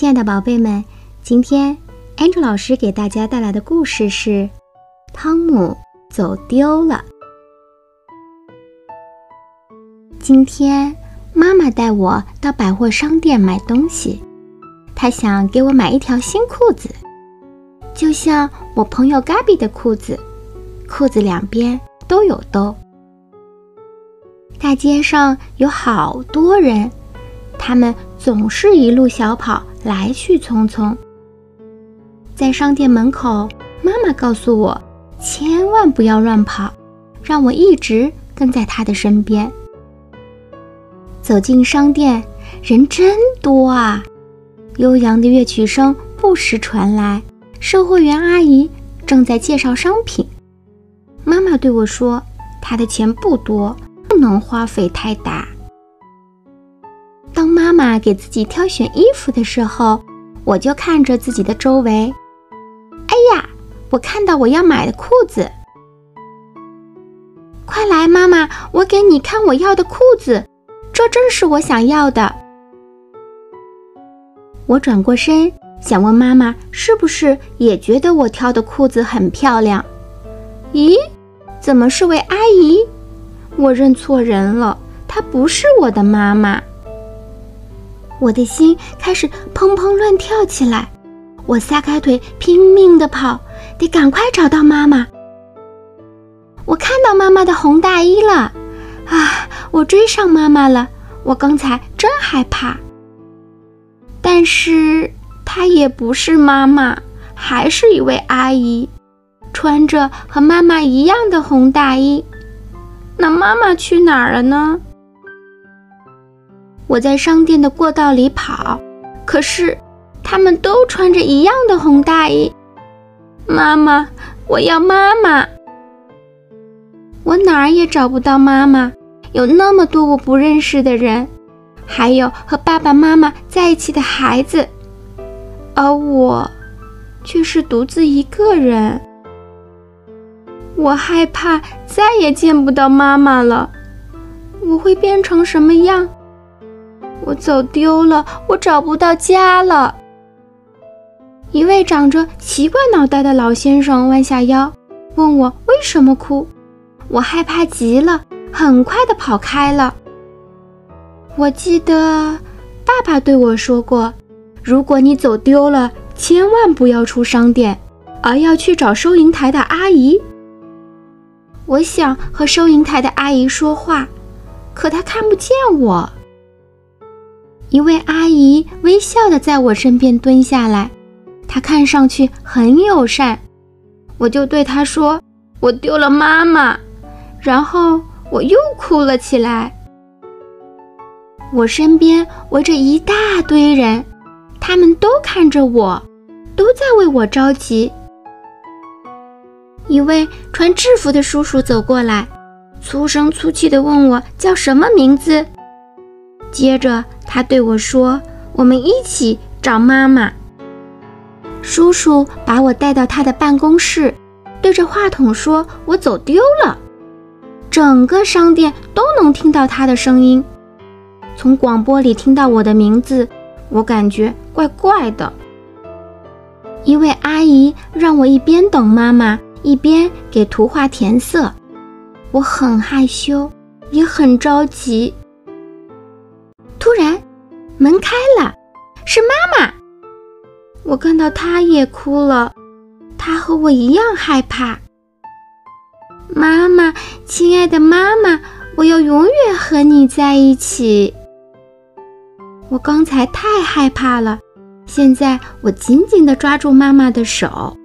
亲爱的宝贝们，今天Angel 老师给大家带来的故事是汤姆走丢了。今天妈妈带我到百货商店买东西，她想给我买一条新裤子，就像我朋友 Gabi 的裤子，裤子两边都有兜。大街上有好多人，他们总是一路小跑，来去匆匆。在商店门口，妈妈告诉我千万不要乱跑，让我一直跟在她的身边。走进商店，人真多啊，悠扬的乐曲声不时传来，售货员阿姨正在介绍商品。妈妈对我说，她的钱不多，不能花费太大。当妈妈给自己挑选衣服的时候，我就看着自己的周围，哎呀，我看到我要买的裤子，快来妈妈，我给你看我要的裤子，这正是我想要的。我转过身，想问妈妈是不是也觉得我挑的裤子很漂亮。咦，怎么是位阿姨？我认错人了，她不是我的妈妈。我的心开始砰砰乱跳起来，我撒开腿拼命地跑，得赶快找到妈妈。我看到妈妈的红大衣了，啊，我追上妈妈了，我刚才真害怕。但是她也不是妈妈，还是一位阿姨，穿着和妈妈一样的红大衣。那妈妈去哪儿了呢？我在商店的过道里跑，可是他们都穿着一样的红大衣。妈妈，我要妈妈！我哪儿也找不到妈妈，有那么多我不认识的人，还有和爸爸妈妈在一起的孩子，而我却是独自一个人。我害怕再也见不到妈妈了，我会变成什么样？我走丢了，我找不到家了。一位长着奇怪脑袋的老先生弯下腰，问我为什么哭。我害怕极了，很快地跑开了。我记得爸爸对我说过，如果你走丢了，千万不要出商店，而要去找收银台的阿姨。我想和收银台的阿姨说话，可她看不见我。一位阿姨微笑地在我身边蹲下来，她看上去很友善。我就对她说，我丢了妈妈，然后我又哭了起来。我身边围着一大堆人，他们都看着我，都在为我着急。一位穿制服的叔叔走过来，粗声粗气地问我叫什么名字。接着他对我说，我们一起找妈妈。叔叔把我带到他的办公室，对着话筒说我走丢了。整个商店都能听到他的声音。从广播里听到我的名字，我感觉怪怪的。一位阿姨让我一边等妈妈，一边给图画填色。我很害羞，也很着急。突然门开了，是妈妈。我看到她也哭了，她和我一样害怕。妈妈，亲爱的妈妈，我要永远和你在一起。我刚才太害怕了，现在我紧紧地抓住妈妈的手。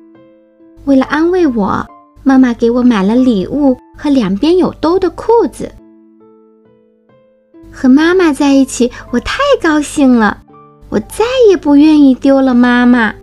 为了安慰我，妈妈给我买了礼物和两边有兜的裤子。和妈妈在一起，我太高兴了，我再也不愿意丢了妈妈。